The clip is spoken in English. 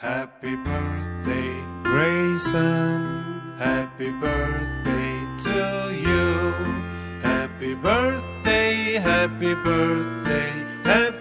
Happy birthday, Grayson. Happy birthday to you. Happy birthday, happy birthday, happy birthday.